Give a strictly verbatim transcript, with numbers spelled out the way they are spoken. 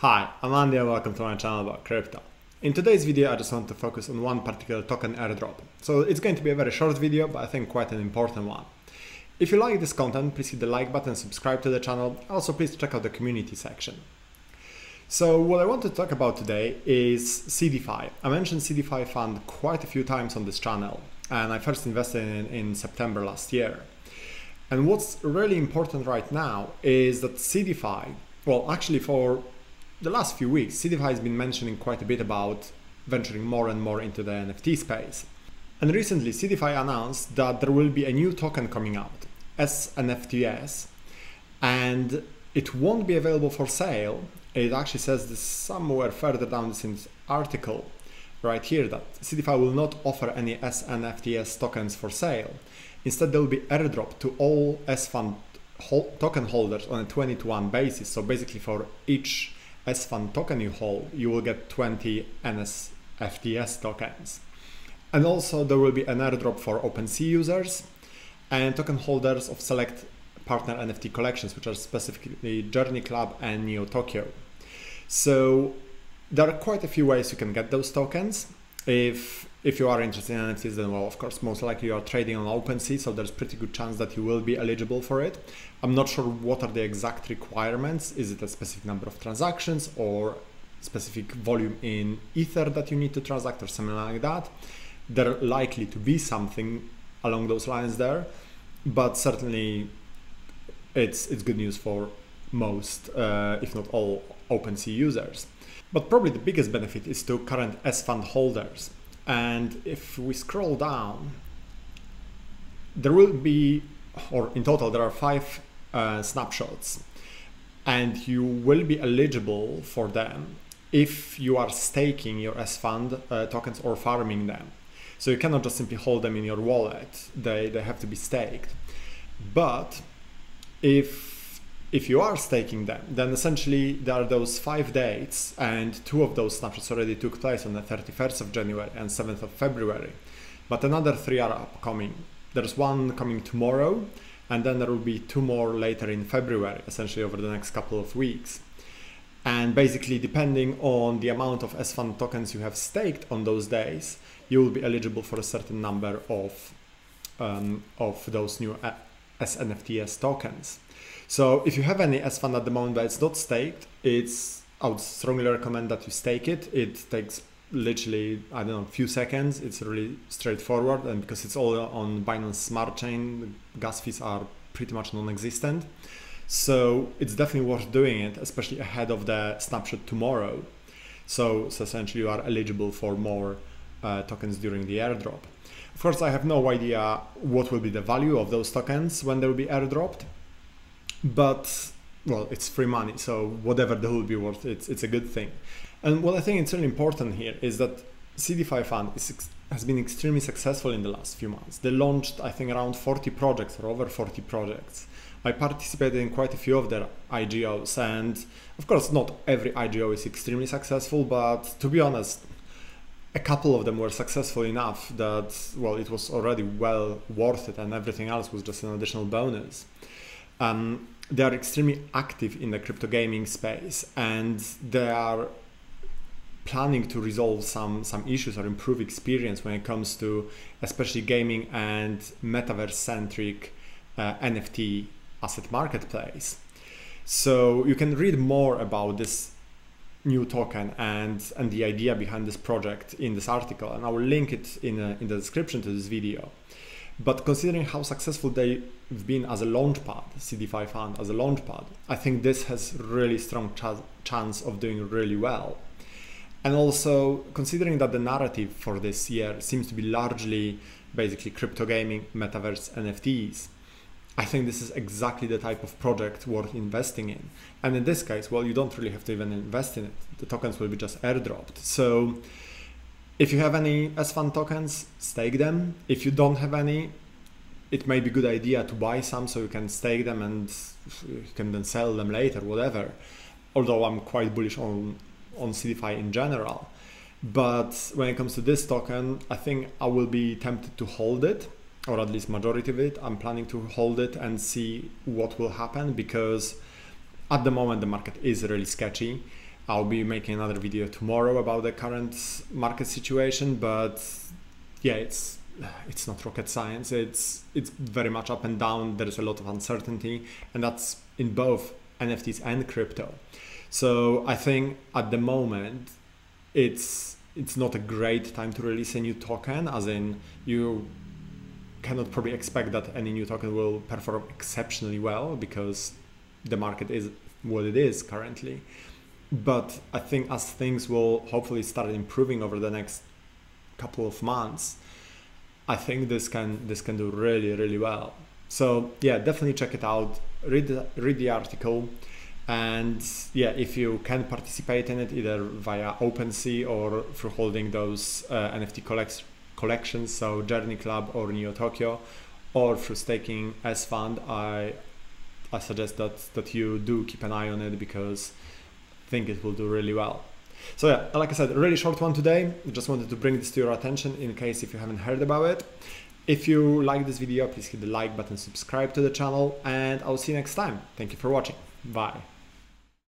Hi, I'm Andy and welcome to my channel about crypto. In today's video I just want to focus on one particular token airdrop. So it's going to be a very short video, but I think quite an important one. If you like this content, please hit the like button, subscribe to the channel, also please check out the community section. So what I want to talk about today is Seedify. I mentioned Seedify Fund quite a few times on this channel and I first invested in, in September last year. And what's really important right now is that Seedify, well actually for the last few weeks, Seedify has been mentioning quite a bit about venturing more and more into the N F T space. And recently Seedify announced that there will be a new token coming out, S N F T S, and it won't be available for sale. It actually says this somewhere further down this article right here that Seedify will not offer any S N F T S tokens for sale. Instead, they'll be airdropped to all S FUND token holders on a twenty to one basis. So basically for each S FUND token you hold, you will get twenty N F T S tokens. And also there will be an airdrop for OpenSea users and token holders of select partner N F T collections, which are specifically J R N Y Club and Neo Tokyo. So there are quite a few ways you can get those tokens. If, if you are interested in N F Ts, then well, of course, most likely you are trading on OpenSea, so there's pretty good chance that you will be eligible for it. I'm not sure what are the exact requirements. Is it a specific number of transactions or specific volume in Ether that you need to transact or something like that? There are likely to be something along those lines there, but certainly it's, it's good news for most, uh, if not all, OpenSea users. But probably the biggest benefit is to current S FUND holders. And if we scroll down, there will be, or in total, there are five uh, snapshots. And you will be eligible for them if you are staking your S FUND uh, tokens or farming them. So you cannot just simply hold them in your wallet. They, they have to be staked. But if If you are staking them, then essentially there are those five dates, and two of those snapshots already took place on the thirty-first of January and seventh of February. But another three are upcoming. There's one coming tomorrow, and then there will be two more later in February, essentially over the next couple of weeks. And basically, depending on the amount of S FUND tokens you have staked on those days, you will be eligible for a certain number of, um, of those new S N F T S tokens. So if you have any S FUND at the moment that it's not staked, it's, I would strongly recommend that you stake it. It takes literally, I don't know, a few seconds. It's really straightforward. And because it's all on Binance Smart Chain, gas fees are pretty much non-existent. So it's definitely worth doing it, especially ahead of the snapshot tomorrow. So, so essentially you are eligible for more uh, tokens during the airdrop. Of course, I have no idea what will be the value of those tokens when they will be airdropped. But, well, it's free money, so whatever they will be worth, it's, it's a good thing. And what I think it's really important here is that Seedify Fund is, has been extremely successful in the last few months. They launched, I think, around forty projects or over forty projects. I participated in quite a few of their I G Os, and of course not every I G O is extremely successful, but to be honest, a couple of them were successful enough that, well, it was already well worth it and everything else was just an additional bonus. Um, they are extremely active in the crypto gaming space and they are planning to resolve some, some issues or improve experience when it comes to especially gaming and metaverse-centric uh, N F T asset marketplace. So you can read more about this new token and, and the idea behind this project in this article, and I will link it in, a, in the description to this video. But considering how successful they've been as a launchpad, Seedify Fund as a launchpad, I think this has really strong ch chance of doing really well. And also considering that the narrative for this year seems to be largely basically crypto gaming, metaverse, N F Ts, I think this is exactly the type of project worth investing in. And in this case, well, you don't really have to even invest in it. The tokens will be just airdropped. So if you have any S FUND tokens, stake them. If you don't have any, it may be a good idea to buy some so you can stake them and you can then sell them later, whatever. Although I'm quite bullish on, on Seedify in general. But when it comes to this token, I think I will be tempted to hold it, or at least majority of it. I'm planning to hold it and see what will happen because at the moment the market is really sketchy. I'll be making another video tomorrow about the current market situation, but yeah, it's it's not rocket science. It's it's very much up and down. There's a lot of uncertainty, and that's in both N F Ts and crypto. So I think at the moment it's it's not a great time to release a new token, as in you cannot probably expect that any new token will perform exceptionally well because the market is what it is currently. But I think as things will hopefully start improving over the next couple of months, I think this can this can do really, really well. So yeah, definitely check it out, read the, read the article, and yeah, if you can participate in it either via OpenSea or through holding those uh, N F T collects collections, so J R N Y Club or Neo Tokyo, or through staking S Fund, I I suggest that that you do keep an eye on it because I think it will do really well. So yeah, like I said, a really short one today. I just wanted to bring this to your attention in case if you haven't heard about it. If you like this video, please hit the like button, subscribe to the channel, and I'll see you next time. Thank you for watching. Bye.